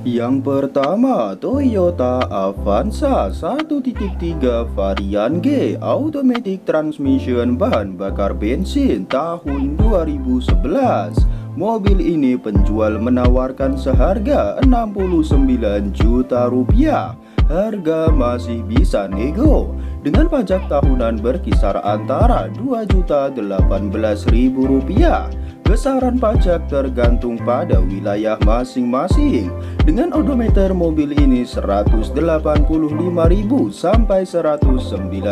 Yang pertama, Toyota Avanza 1.3 varian G Automatic Transmission bahan bakar bensin tahun 2011. Mobil ini penjual menawarkan seharga 69 juta rupiah. Harga masih bisa nego dengan pajak tahunan berkisar antara Rp2.018.000. Besaran pajak tergantung pada wilayah masing-masing. Dengan odometer mobil ini 185.000 sampai 190.000.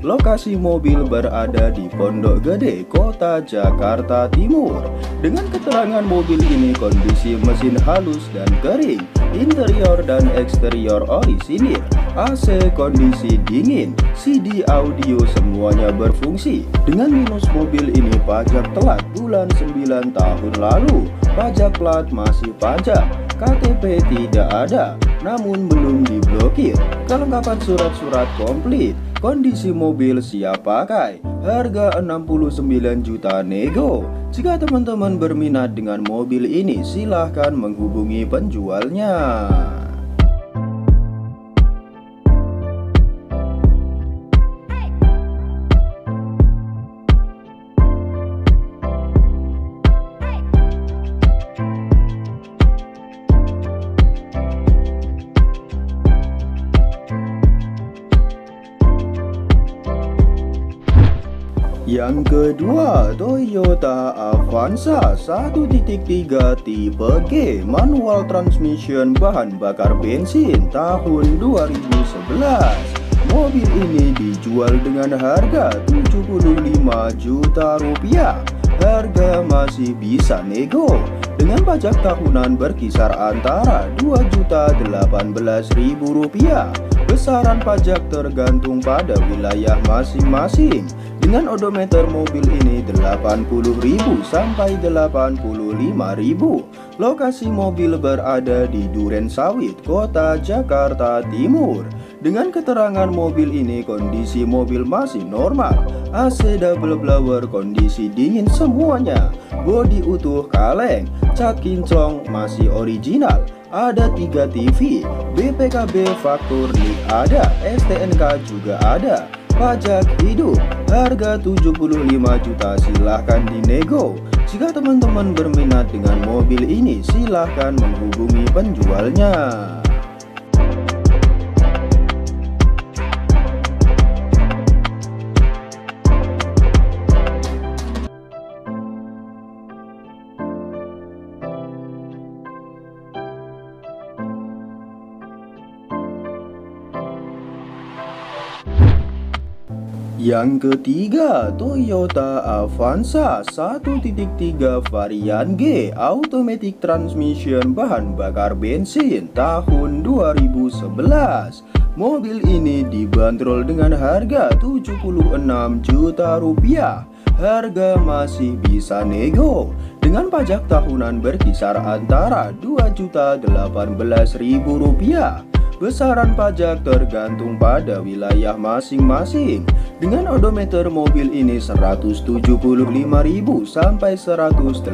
Lokasi mobil berada di Pondok Gede, Kota Jakarta Timur. Dengan keterangan mobil ini kondisi mesin halus dan kering, interior dan eksterior orisinil, AC kondisi dingin, CD audio semuanya berfungsi. Dengan minus mobil ini pajak telat bulan 9 tahun lalu, pajak plat masih pajak, KTP tidak ada, namun belum diblokir, kelengkapan surat-surat komplit, kondisi mobil siap pakai, harga 69 juta nego. Jika teman-teman berminat dengan mobil ini, silahkan menghubungi penjualnya. Yang kedua, Toyota Avanza 1.3 tipe G manual transmission bahan bakar bensin tahun 2011. Mobil ini dijual dengan harga 75 juta rupiah. Harga masih bisa nego dengan pajak tahunan berkisar antara Rp2.018.000. Besaran pajak tergantung pada wilayah masing-masing. Dengan odometer mobil ini 80.000 sampai 85.000. Lokasi mobil berada di Duren Sawit, Kota Jakarta Timur. Dengan keterangan mobil ini kondisi mobil masih normal, AC double blower kondisi dingin semuanya, bodi utuh kaleng, cat kinclong masih original. Ada 3 TV, BPKB faktur nik ada, STNK juga ada. Pajak hidup, harga 75 juta silahkan dinego. Jika teman-teman berminat dengan mobil ini, silahkan menghubungi penjualnya. Yang ketiga, Toyota Avanza 1.3 varian G Automatic Transmission bahan bakar bensin tahun 2011. Mobil ini dibanderol dengan harga 76 juta rupiah. Harga masih bisa nego dengan pajak tahunan berkisar antara Rp2.018.000. Besaran pajak tergantung pada wilayah masing-masing. Dengan odometer mobil ini 175.000 sampai 180.000.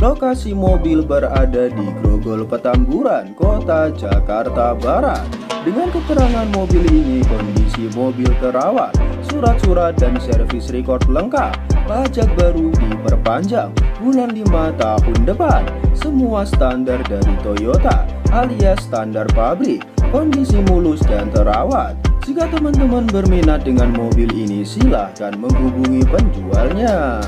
Lokasi mobil berada di Grogol Petamburan, Kota Jakarta Barat. Dengan keterangan mobil ini kondisi mobil terawat, surat-surat dan servis record lengkap, pajak baru diperpanjang bulan 5 tahun depan. Semua standar dari Toyota alias standar pabrik, kondisi mulus dan terawat. Jika teman-teman berminat dengan mobil ini, silahkan menghubungi penjualnya.